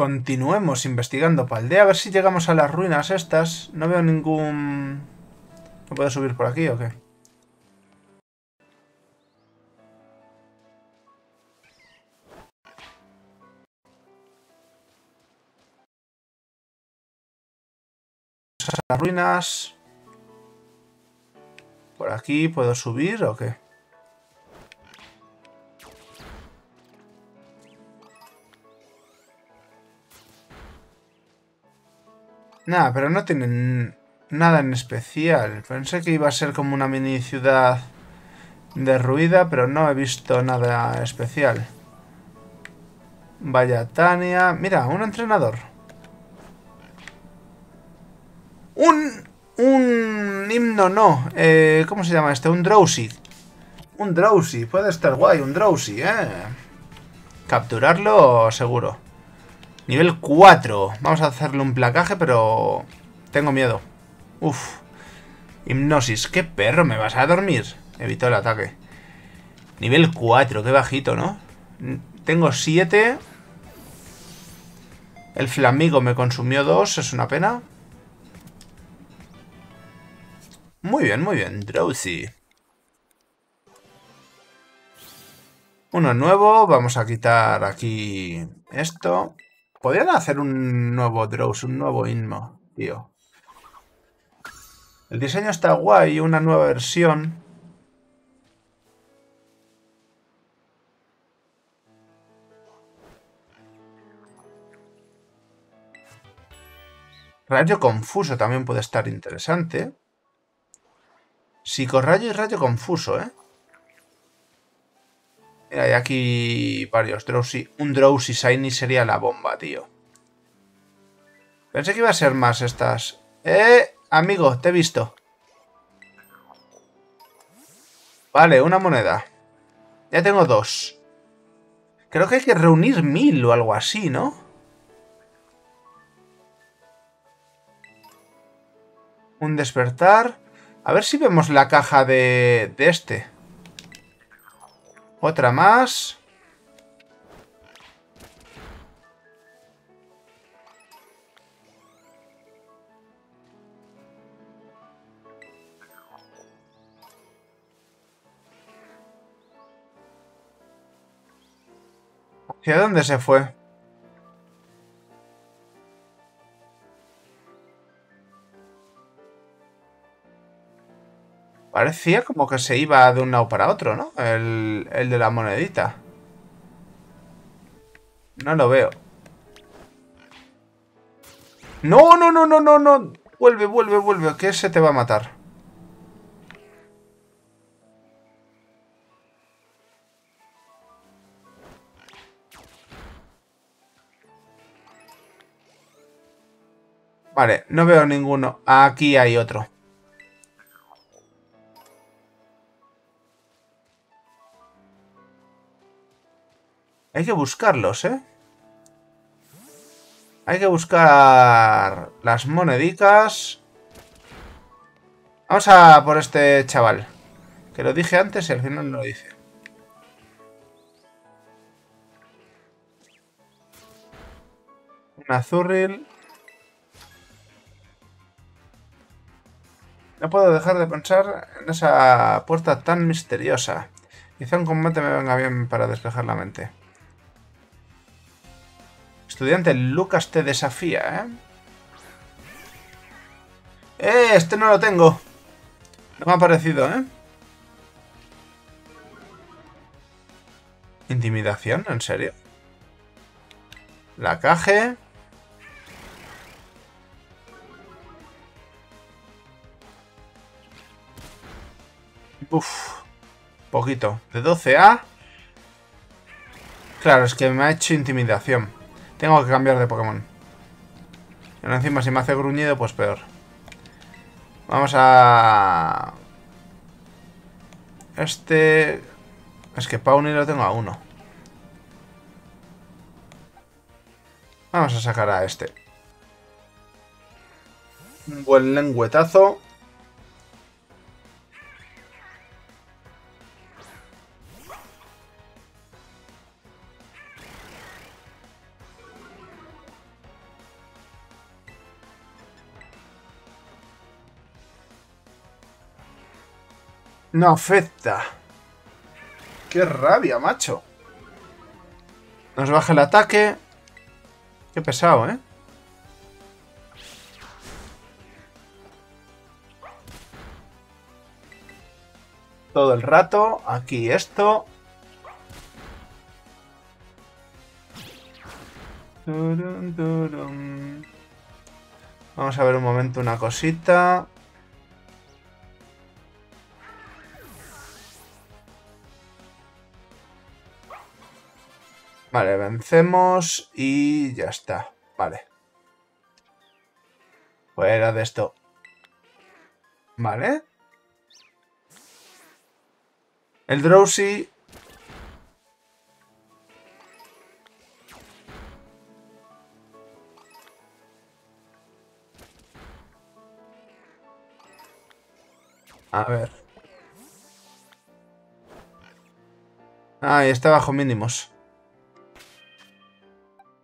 Continuemos investigando Paldea, a ver si llegamos a las ruinas estas. No veo ningún... ¿No puedo subir por aquí o qué? Las ruinas... ¿Por aquí puedo subir o qué? Nada, pero no tienen nada en especial. Pensé que iba a ser como una mini ciudad derruida, pero no he visto nada especial. Vaya Tania... Mira, un entrenador. Un himno no. ¿Cómo se llama este? Un Drowzee. Un Drowzee. Puede estar guay, un Drowzee, Capturarlo seguro. Nivel 4. Vamos a hacerle un placaje, pero... Tengo miedo. Uf. Hipnosis. ¡Qué perro! ¿Me vas a dormir? Evitó el ataque. Nivel 4. Qué bajito, ¿no? Tengo 7. El Flamigo me consumió 2. Es una pena. Muy bien, muy bien. Drowzee. Uno nuevo. Vamos a quitar aquí esto. Podrían hacer un nuevo Drowzee, un nuevo Inmo, tío. El diseño está guay, una nueva versión. Rayo confuso también puede estar interesante. Psicorrayo y rayo confuso, ¿eh? Mira, hay aquí varios Drowzee. Un Drowzee Shiny sería la bomba, tío. Pensé que iba a ser más estas. Amigo, te he visto. Vale, una moneda. Ya tengo 2. Creo que hay que reunir 1000 o algo así, ¿no? Un despertar. A ver si vemos la caja de este. Otra más. ¿Hacia dónde se fue? Parecía como que se iba de un lado para otro, ¿no? El de la monedita. No lo veo. ¡No, no, no, no, no, no! Vuelve, vuelve, vuelve, que ese te va a matar. Vale, no veo ninguno. Aquí hay otro. Hay que buscarlos, ¿eh? Hay que buscar las monedicas. Vamos a por este chaval. Que lo dije antes y al final no lo hice. Un Azurill. No puedo dejar de pensar en esa puerta tan misteriosa. Quizá un combate me venga bien para despejar la mente. Estudiante, Lucas te desafía, ¿eh? Este no lo tengo. No me ha parecido, ¿eh? Intimidación, ¿en serio? La caja. Uf, poquito. De 12 a. Claro, es que me ha hecho intimidación. Tengo que cambiar de Pokémon. Pero encima si me hace gruñido, pues peor. Vamos a... Este... Es que Pawnie lo tengo a 1. Vamos a sacar a este. Un buen lengüetazo. No afecta. ¡Qué rabia, macho! Nos baja el ataque. Qué pesado, ¿eh? Todo el rato. Aquí esto. Vamos a ver un momento una cosita. Vale, vencemos y ya está. Vale. Fuera de esto. Vale. El Drowzee. A ver. Ahí está bajo mínimos.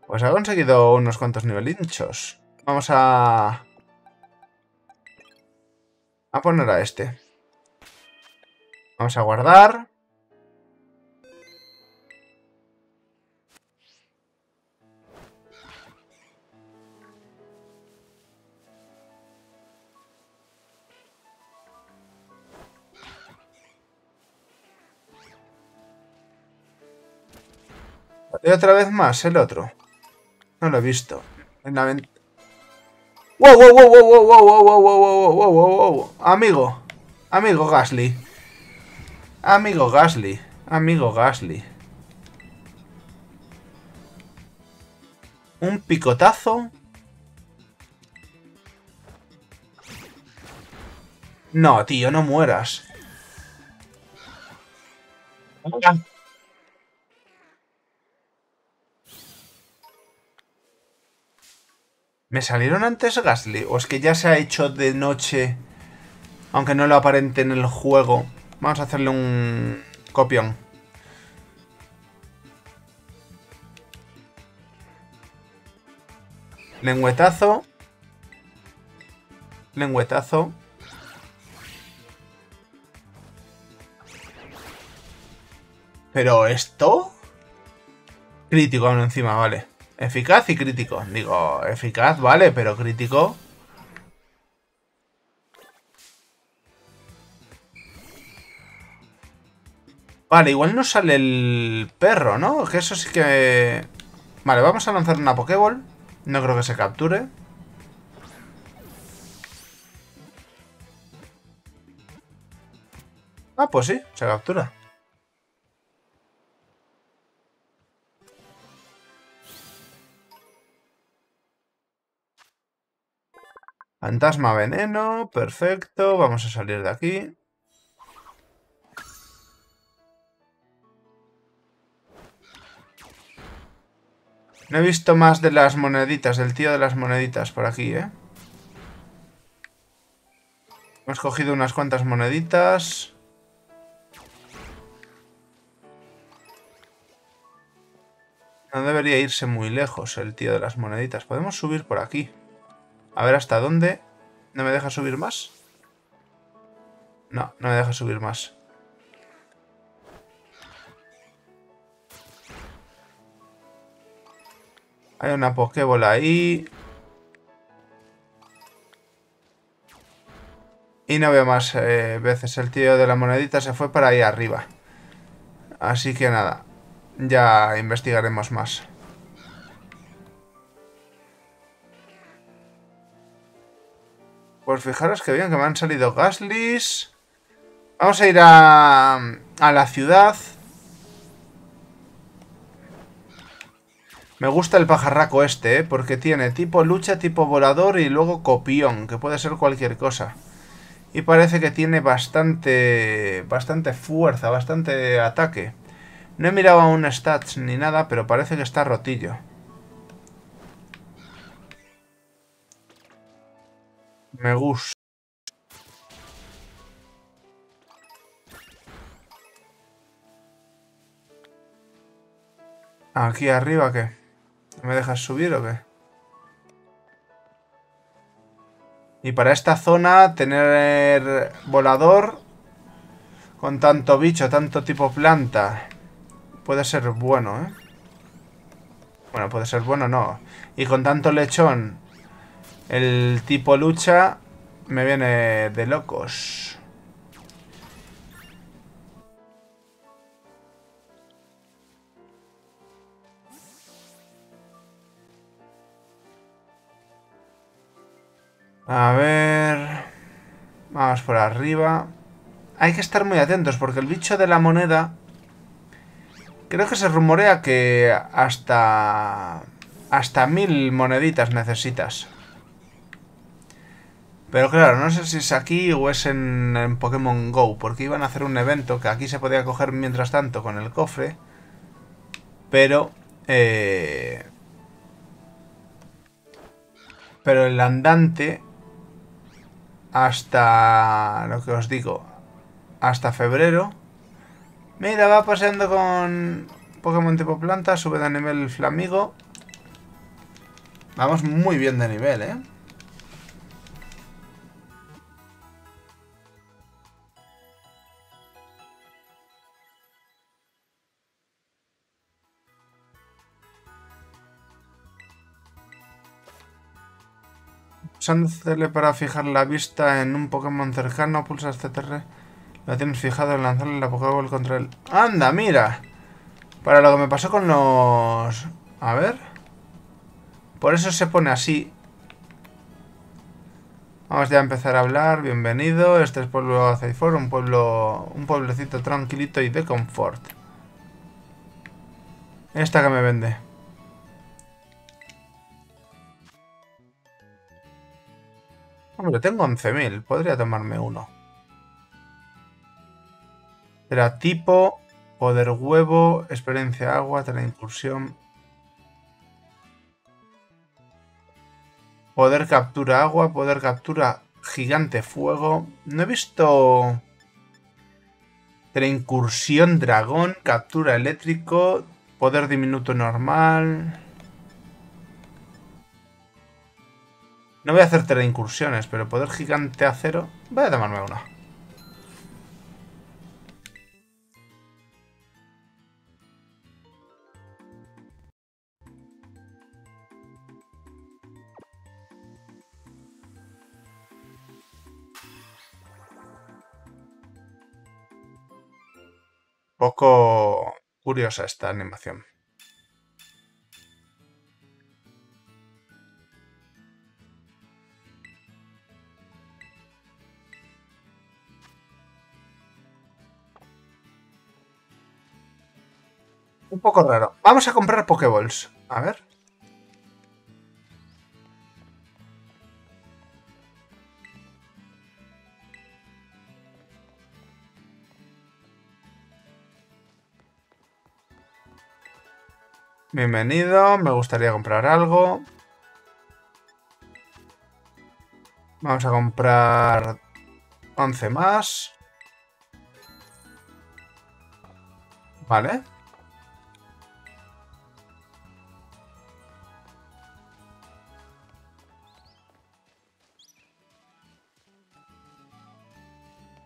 Pues ha conseguido unos cuantos nivelinchos. Vamos a... poner a este. Vamos a guardar. Y otra vez más, el otro. No lo he visto. En la ventana. ¡Wow, wow, wow, wow, wow, wow, wow, wow, wow, wow, wow! Amigo. Amigo Gastly. Amigo Gastly. Amigo Gastly. Un picotazo. No, tío, no mueras. Venga. ¿Me salieron antes Gastly? ¿O es que ya se ha hecho de noche? Aunque no lo aparente en el juego. Vamos a hacerle un copión. Lengüetazo. Lengüetazo. ¿Pero esto? Crítico aún encima, vale. Eficaz y crítico. Digo, eficaz, vale, pero crítico. Vale, igual no sale el perro, ¿no? Que eso sí que... Vale, vamos a lanzar una Pokéball. No creo que se capture. Ah, pues sí, se captura. Fantasma veneno, perfecto, vamos a salir de aquí. No he visto más de las moneditas, del tío de las moneditas por aquí, ¿eh? Hemos cogido unas cuantas moneditas. No debería irse muy lejos el tío de las moneditas, podemos subir por aquí. A ver hasta dónde. ¿No me deja subir más? No, no me deja subir más. Hay una Pokéball ahí. Y no veo más veces. El tío de la monedita se fue para ahí arriba. Así que nada. Ya investigaremos más. Pues fijaros que bien que me han salido Gastlys. Vamos a ir a la ciudad. Me gusta el pajarraco este, ¿eh? Porque tiene tipo lucha, tipo volador y luego copión, que puede ser cualquier cosa. Y parece que tiene bastante fuerza, bastante ataque. No he mirado aún stats ni nada, pero parece que está rotillo. Me gusta. ¿Aquí arriba qué? ¿Me dejas subir o qué? Y para esta zona, tener volador. Con tanto bicho, tanto tipo planta. Puede ser bueno, ¿eh? Bueno, puede ser bueno, no. Y con tanto lechón, el tipo lucha me viene de locos. A ver... Vamos por arriba. Hay que estar muy atentos porque el bicho de la moneda... Creo que se rumorea que hasta 1000 moneditas necesitas. Pero claro, no sé si es aquí o es en Pokémon GO, porque iban a hacer un evento que aquí se podía coger mientras tanto con el cofre. Pero el andante, hasta lo que os digo, hasta febrero. Mira, va paseando con Pokémon tipo planta, sube de nivel Flamigo. Vamos muy bien de nivel, ¿eh? Usándole para fijar la vista en un Pokémon cercano, pulsa este TR. Lo tienes fijado en lanzarle la Pokéball contra él. ¡Anda, mira! Para lo que me pasó con los... A ver... Por eso se pone así. Vamos ya a empezar a hablar. Bienvenido. Este es pueblo Aceifor, un pueblecito tranquilito y de confort. Esta que me vende. Hombre, tengo 11.000. Podría tomarme uno. Era tipo, poder huevo, experiencia agua, teleincursión. Poder captura agua, poder captura gigante fuego. No he visto... Teleincursión dragón, captura eléctrico, poder diminuto normal... No voy a hacer teleincursiones, pero poder gigante acero... Voy a tomarme una. Poco curiosa esta animación. Un poco raro. Vamos a comprar Pokéballs. A ver. Bienvenido, me gustaría comprar algo. Vamos a comprar 11 más. Vale.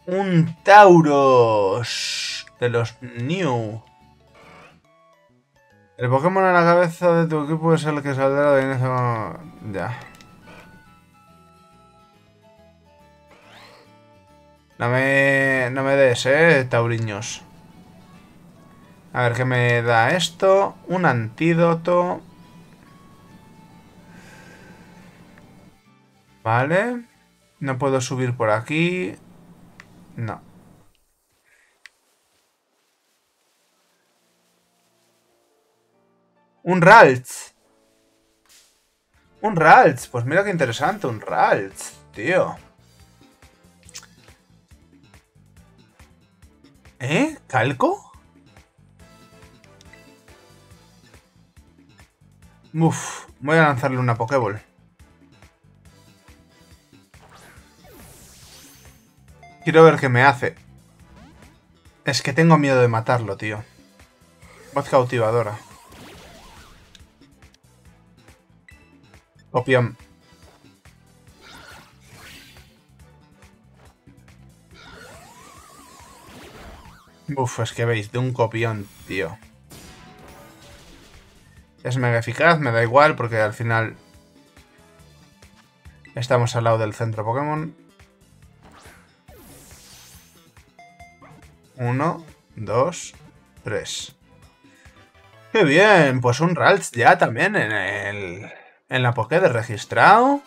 Un Tauros de los New. El Pokémon a la cabeza de tu equipo es el que saldrá de inicio... Ya. No me des, tauriños. A ver, ¿qué me da esto? Un antídoto. Vale. No puedo subir por aquí. No. ¡Un Ralts! ¡Un Ralts! Pues mira qué interesante, un Ralts, tío. ¿Eh? ¿Calco? Uf, voy a lanzarle una Pokéball. Quiero ver qué me hace. Es que tengo miedo de matarlo, tío. Voz cautivadora. Opión. Uf, es que veis, de un copión, tío. Es mega eficaz, me da igual, porque al final estamos al lado del centro Pokémon. 1, 2, 3. ¡Qué bien! Pues un Ralts ya también en la Pokédex registrado.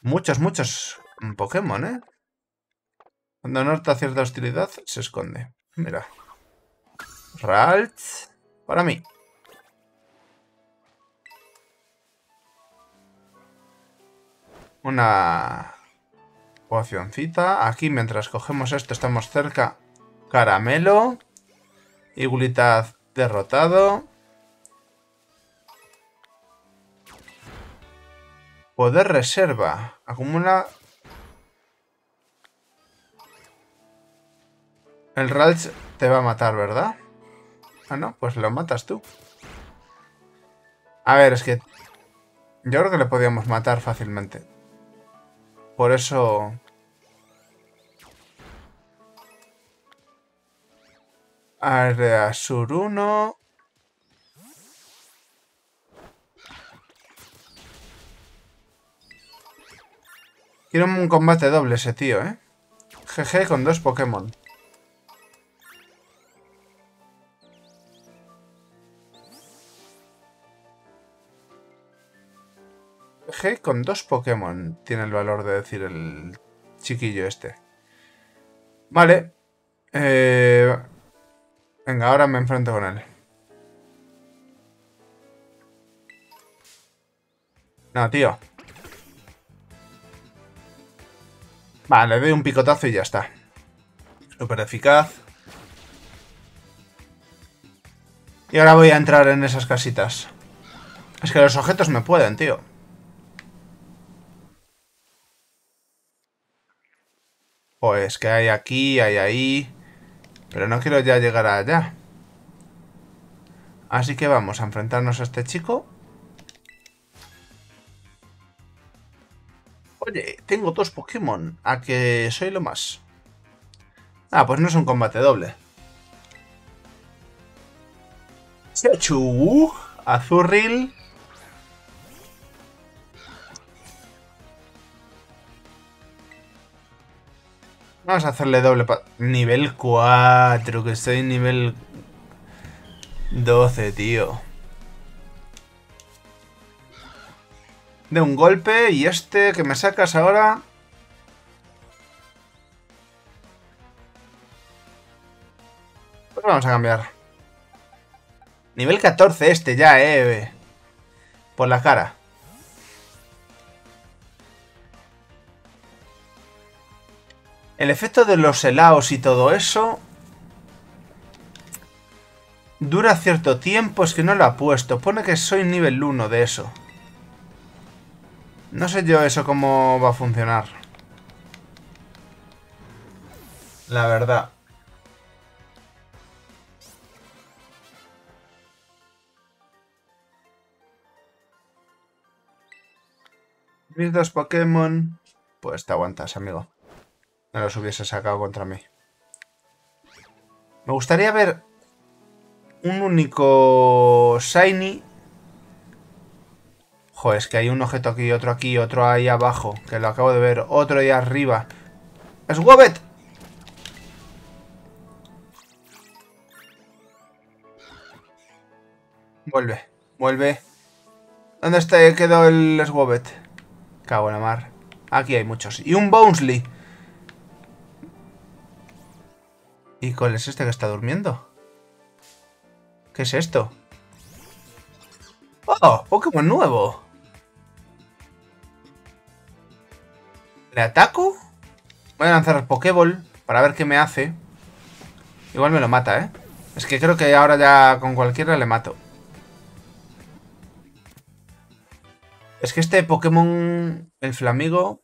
Muchos Pokémon, ¿eh? Cuando nota cierta hostilidad, se esconde. Mira. Ralts. Para mí. Una pocioncita. Aquí, mientras cogemos esto, estamos cerca. Caramelo. Igulitaz derrotado. Poder reserva. Acumula. El Ralts te va a matar, ¿verdad? Ah, no, pues lo matas tú. A ver, es que yo creo que le podíamos matar fácilmente. Por eso... Azurill 1. Quiero un combate doble ese tío, ¿eh? GG con 2 Pokémon. GG con 2 Pokémon. Tiene el valor de decir el chiquillo este. Vale. Venga, ahora me enfrento con él. No, tío. Vale, le doy un picotazo y ya está. Súper eficaz. Y ahora voy a entrar en esas casitas. Es que los objetos me pueden, tío. Pues que hay aquí, hay ahí... Pero no quiero ya llegar allá. Así que vamos a enfrentarnos a este chico. Oye, tengo 2 Pokémon. A que soy lo más. Ah, pues no es un combate doble. Pichu, Azurill. Vamos a hacerle doble pa... Nivel 4, que estoy en nivel 12, tío. De un golpe y este que me sacas ahora... Pues vamos a cambiar. Nivel 14 este ya, por la cara. El efecto de los helados y todo eso dura cierto tiempo, es que no lo ha puesto. Pone que soy nivel 1 de eso. No sé yo eso cómo va a funcionar. La verdad. Mis 2 Pokémon. Pues te aguantas, amigo. No los hubiese sacado contra mí. Me gustaría ver un único Shiny. Joder, es que hay un objeto aquí, otro ahí abajo. Que lo acabo de ver. Otro ahí arriba. ¡Swoobat! Vuelve, vuelve. ¿Dónde está? Quedó el Swoobat. Cago en la mar. Aquí hay muchos. Y un Bounsly. ¿Y cuál es este que está durmiendo? ¿Qué es esto? ¡Oh! ¡Pokémon nuevo! ¿Le ataco? Voy a lanzar el Pokéball para ver qué me hace. Igual me lo mata, ¿eh? Es que creo que ahora ya con cualquiera le mato. Es que este Pokémon, el Flamigo,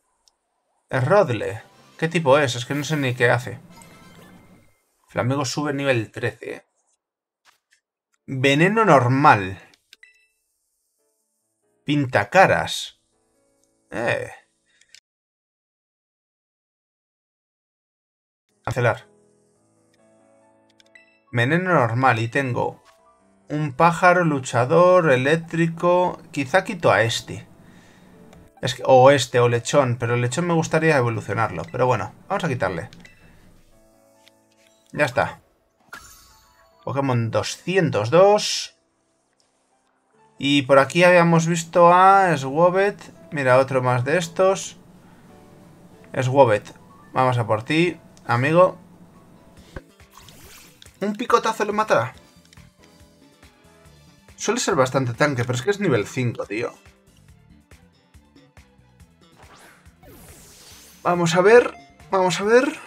es Rodle. ¿Qué tipo es? Es que no sé ni qué hace. Flamigo sube nivel 13. ¿Eh? Veneno normal. Pintacaras. Cancelar. Veneno normal y tengo un pájaro, luchador, eléctrico... Quizá quito a este. Es que, o este, o lechón. Pero el lechón me gustaría evolucionarlo. Pero bueno, vamos a quitarle. Ya está. Pokémon 202. Y por aquí habíamos visto a Swoobat. Mira, otro más de estos. Swoobat. Vamos a por ti, amigo. Un picotazo lo matará. Suele ser bastante tanque, pero es que es nivel 5, tío. Vamos a ver, vamos a ver.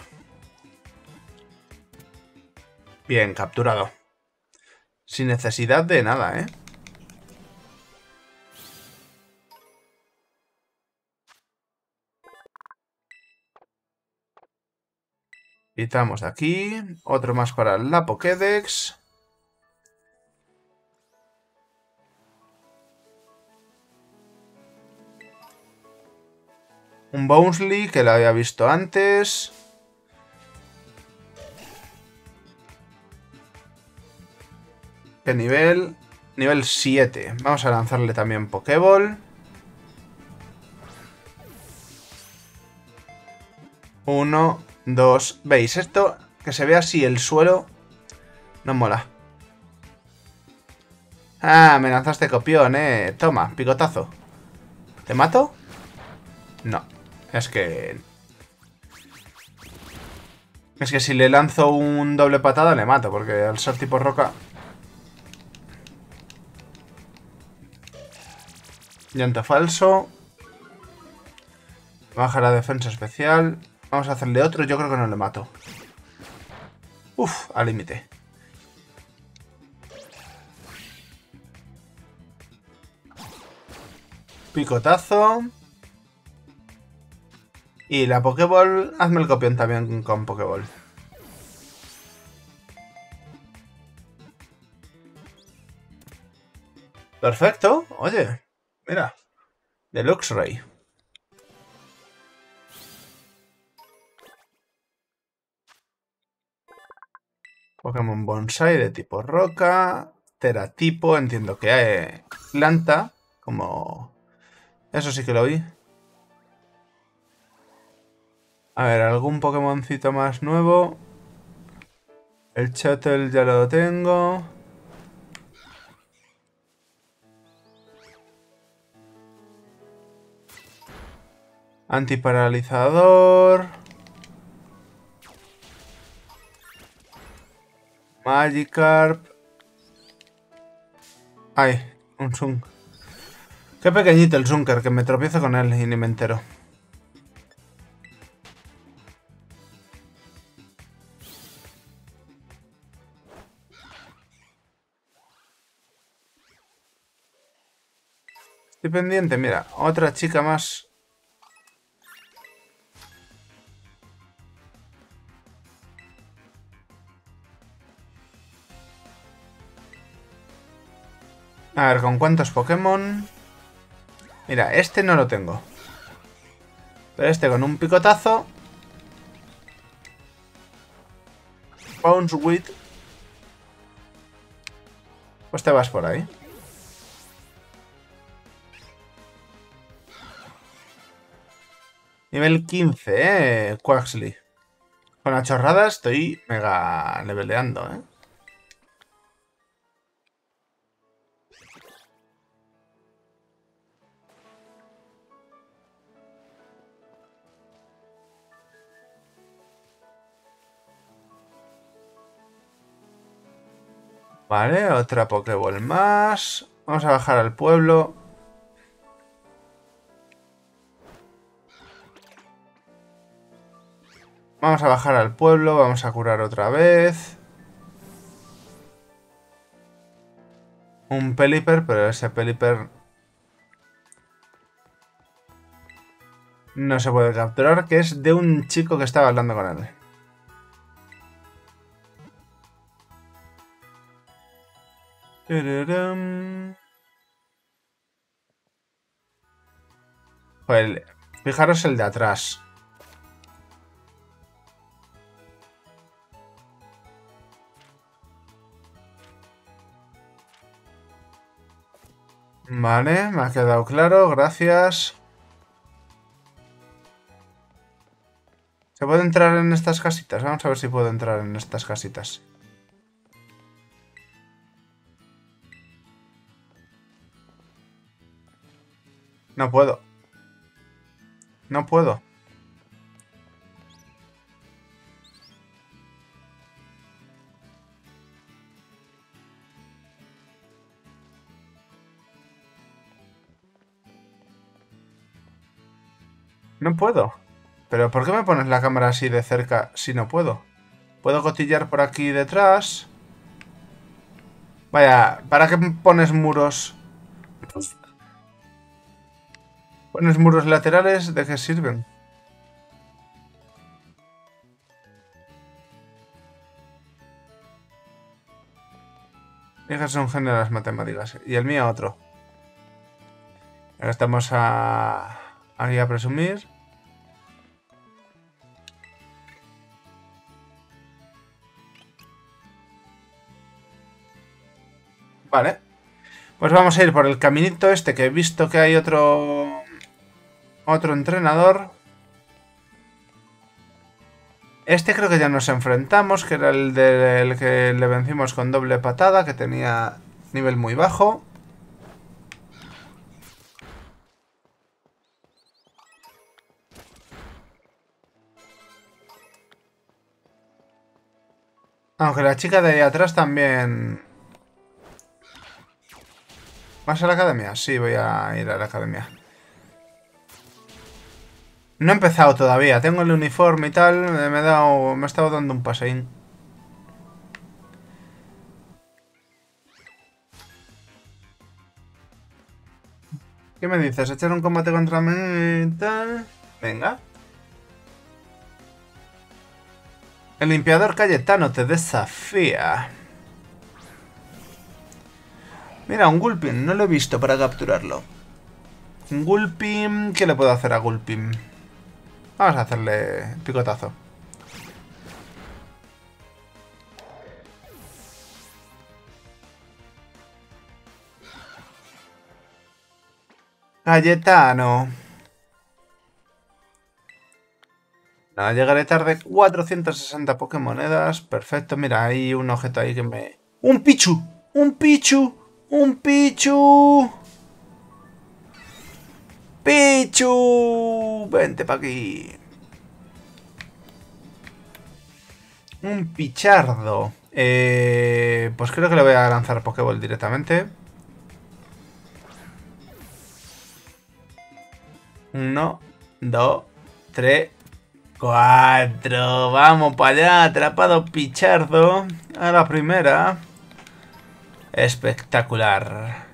Bien, capturado. Sin necesidad de nada, ¿eh? Quitamos de aquí. Otro más para la Pokédex. Un Bounsly, que lo había visto antes. ¿Qué nivel? Nivel 7. Vamos a lanzarle también Pokéball. Uno, dos... ¿Veis? Esto, que se ve así el suelo, no mola. Ah, me lanzaste copión, Toma, picotazo. ¿Te mato? No. Es que si le lanzo un doble patada le mato, porque al ser tipo roca... Llanto falso. Baja la defensa especial. Vamos a hacerle otro, yo creo que no le mato. Uf, al límite. Picotazo. Y la Pokéball, hazme el copión también con Pokéball. Perfecto, oye, mira, de Luxray. Pokémon Bonsly de tipo roca, teratipo, entiendo que hay planta, como... Eso sí que lo vi. A ver, algún Pokémoncito más nuevo. El Chatot ya lo tengo. Antiparalizador. Magikarp. Ay, un Zunk. Qué pequeñito el Sunker, que me tropiezo con él y ni me entero. Estoy pendiente, mira, otra chica más. A ver, ¿con cuántos Pokémon? Mira, este no lo tengo. Pero este con un picotazo. Bounsweet. Pues te vas por ahí. Nivel 15, Quaxley. Con la chorrada estoy mega leveleando, Vale, otra Pokéball más. Vamos a bajar al pueblo. Vamos a bajar al pueblo, vamos a curar otra vez. Un Pelipper, pero ese Pelipper no se puede capturar, que es de un chico que estaba hablando con él. ¡Tararán! Joder, fijaros el de atrás. Vale, me ha quedado claro, gracias. ¿Se puede entrar en estas casitas? Vamos a ver si puedo entrar en estas casitas. No puedo. No puedo. No puedo. ¿Pero por qué me pones la cámara así de cerca si no puedo? ¿Puedo cotillar por aquí detrás? Vaya, ¿para qué pones muros? ¿Pones muros laterales? ¿De qué sirven? Esas son generales matemáticas. Y el mío otro. Ahora estamos a... Ahí a presumir. Vale. Pues vamos a ir por el caminito este, que he visto que hay otro entrenador. Este creo que ya nos enfrentamos, que era el del que le vencimos con doble patada, que tenía nivel muy bajo. Aunque la chica de ahí atrás también... ¿Vas a la academia? Sí, voy a ir a la academia. No he empezado todavía. Tengo el uniforme y tal. Me he estado dando un paseín. ¿Qué me dices? ¿Echar un combate contra mí y tal? Venga. El limpiador Cayetano te desafía. Mira, un Gulpin. No lo he visto para capturarlo. Un Gulpin... ¿Qué le puedo hacer a Gulpin? Vamos a hacerle picotazo. Cayetano. No, llegaré tarde. 460 Pokémonedas. Perfecto. Mira, hay un objeto ahí que me... ¡Un Pichu! ¡Un Pichu! ¡Un Pichu! ¡Pichu! Vente pa' aquí. Un Pichardo. Pues creo que le voy a lanzar Pokéball directamente. Uno, dos, tres... 4, vamos para allá, atrapado Pichardo, a la primera, espectacular.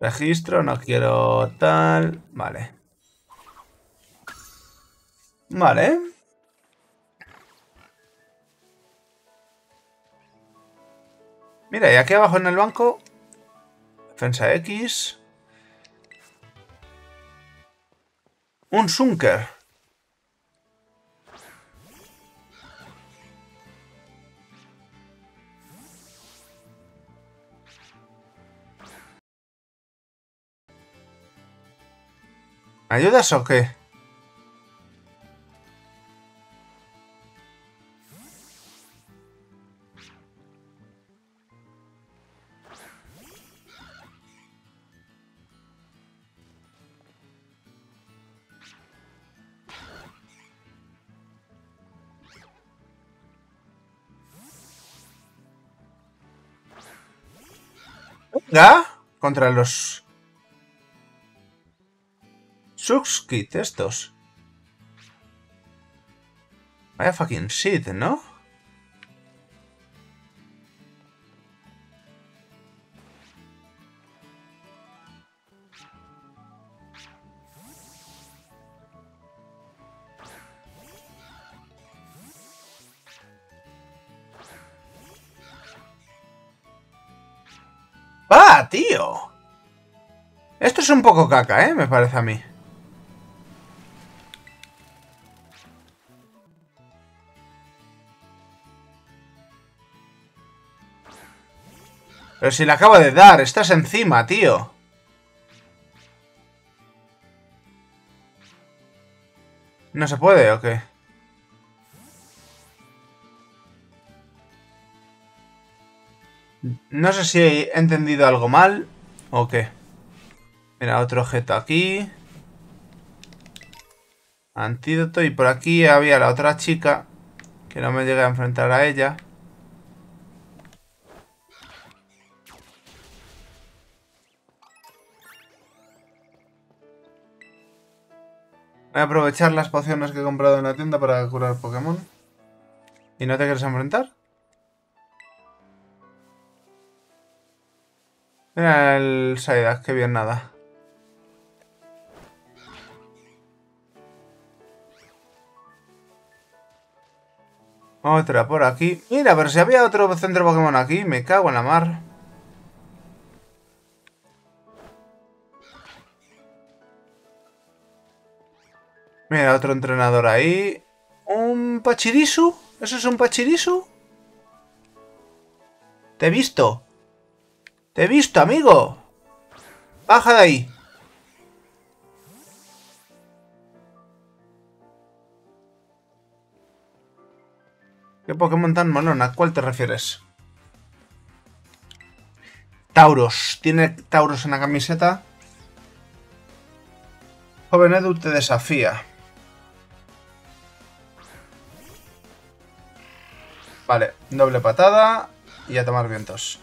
Registro, no quiero tal, vale. Vale. Mira, y aquí abajo en el banco, defensa X... Un Sunker. ¿Ayudas o qué? Contra los Surskit estos. Vaya fucking shit, ¿no? ¡Ah, tío! Esto es un poco caca, ¿eh? Me parece a mí. Pero si le acaba de dar, estás encima, tío. ¿No se puede o qué? No sé si he entendido algo mal o qué. Mira, otro objeto aquí. Antídoto. Y por aquí había la otra chica, que no me llegué a enfrentar a ella. Voy a aprovechar las pociones que he comprado en la tienda para curar Pokémon. ¿Y no te quieres enfrentar? Mira el Psyduck, que bien nada. Otra por aquí. Mira, pero si había otro centro Pokémon aquí, me cago en la mar. Mira, otro entrenador ahí. ¿Un Pachirisu? ¿Eso es un Pachirisu? Te he visto. Te he visto, amigo. Baja de ahí. ¿Qué Pokémon tan molona? ¿A cuál te refieres? Tauros. Tiene Tauros en la camiseta. Joven Edu te desafía. Vale, doble patada y a tomar vientos.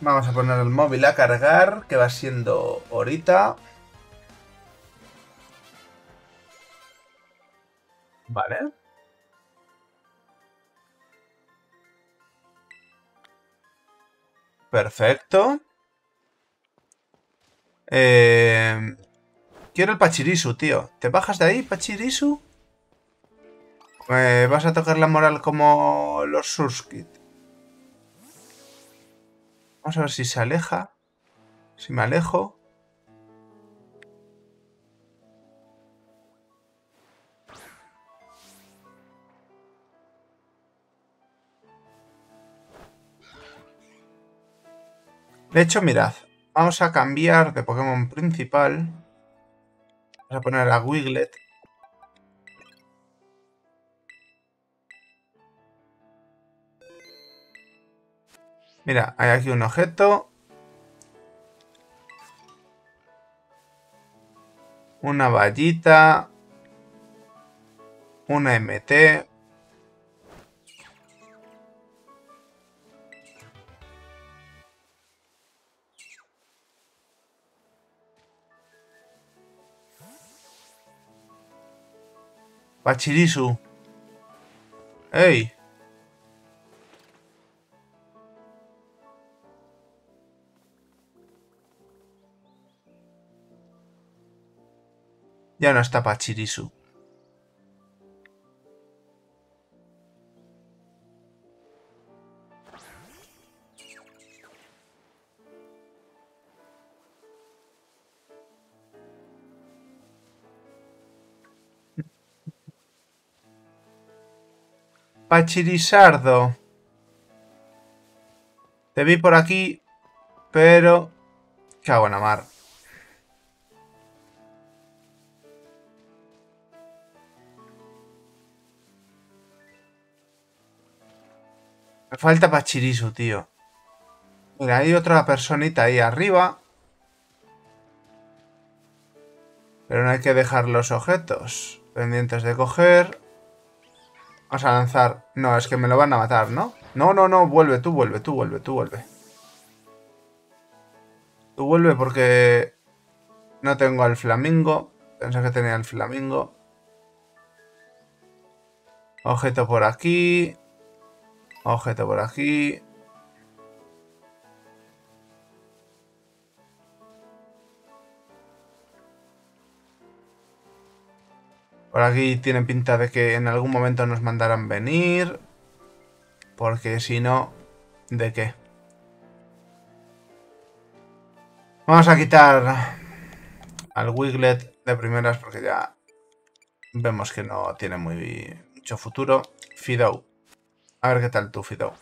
Vamos a poner el móvil a cargar, que va siendo horita. Vale. Perfecto. Quiero el Pachirisu, tío. ¿Te bajas de ahí, Pachirisu? Vas a tocar la moral como los Surskit. Vamos a ver si se aleja. Si me alejo. De hecho, mirad. Vamos a cambiar de Pokémon principal. Vamos a poner a Wiglett. Mira, hay aquí un objeto. Una vallita. Una MT. Pachirisu. ¡Ey! Ya no está Pachirisu. Pachirisardo. Te vi por aquí, pero... cago en la mar. Me falta Pachirisu, tío. Mira, hay otra personita ahí arriba. Pero no hay que dejar los objetos pendientes de coger. Vamos a lanzar... No, es que me lo van a matar, ¿no? No, no, no. Vuelve, tú vuelve, tú vuelve, tú vuelve. Tú vuelve porque... no tengo al flamingo. Pensé que tenía al flamingo. Objeto por aquí... objeto por aquí. Por aquí tienen pinta de que en algún momento nos mandarán venir. Porque si no, ¿de qué? Vamos a quitar al Wiglett de primeras porque ya vemos que no tiene muy mucho futuro. Fidough. A ver qué tal tú, Fidough.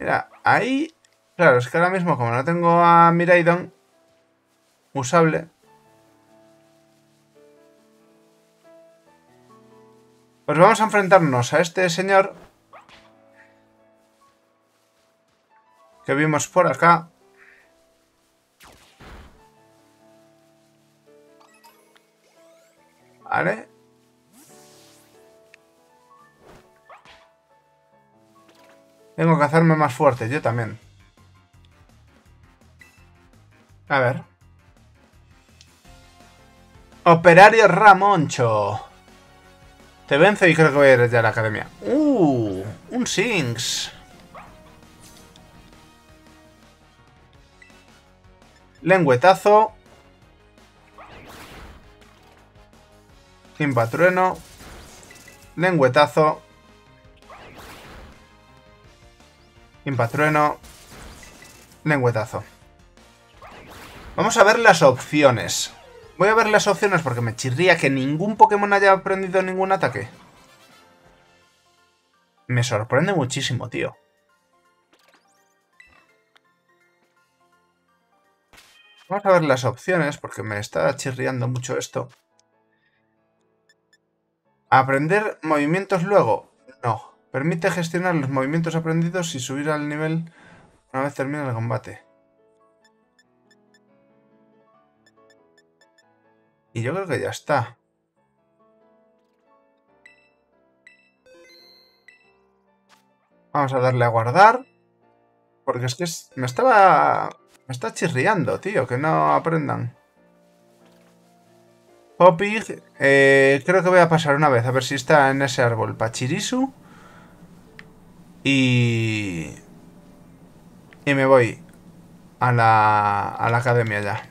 Mira, ahí... Claro, es que ahora mismo como no tengo a Miraidon usable... Pues vamos a enfrentarnos a este señor que vimos por acá. Vale. Tengo que hacerme más fuerte, yo también. A ver. Operario Ramoncho. Te venzo y creo que voy a ir ya a la academia. Un Sinx. Lengüetazo. Impatrueno. Lengüetazo. Impatrueno. Lengüetazo. Vamos a ver las opciones. Voy a ver las opciones porque me chirría que ningún Pokémon haya aprendido ningún ataque. Me sorprende muchísimo, tío. Vamos a ver las opciones porque me está chirriando mucho esto. ¿Aprender movimientos luego? No. Permite gestionar los movimientos aprendidos y subir al nivel una vez termine el combate. Y yo creo que ya está. Vamos a darle a guardar. Porque es que me está chirriando, tío, que no aprendan. Poppy, creo que voy a pasar una vez. A ver si está en ese árbol. Pachirisu. Y me voy a la academia ya.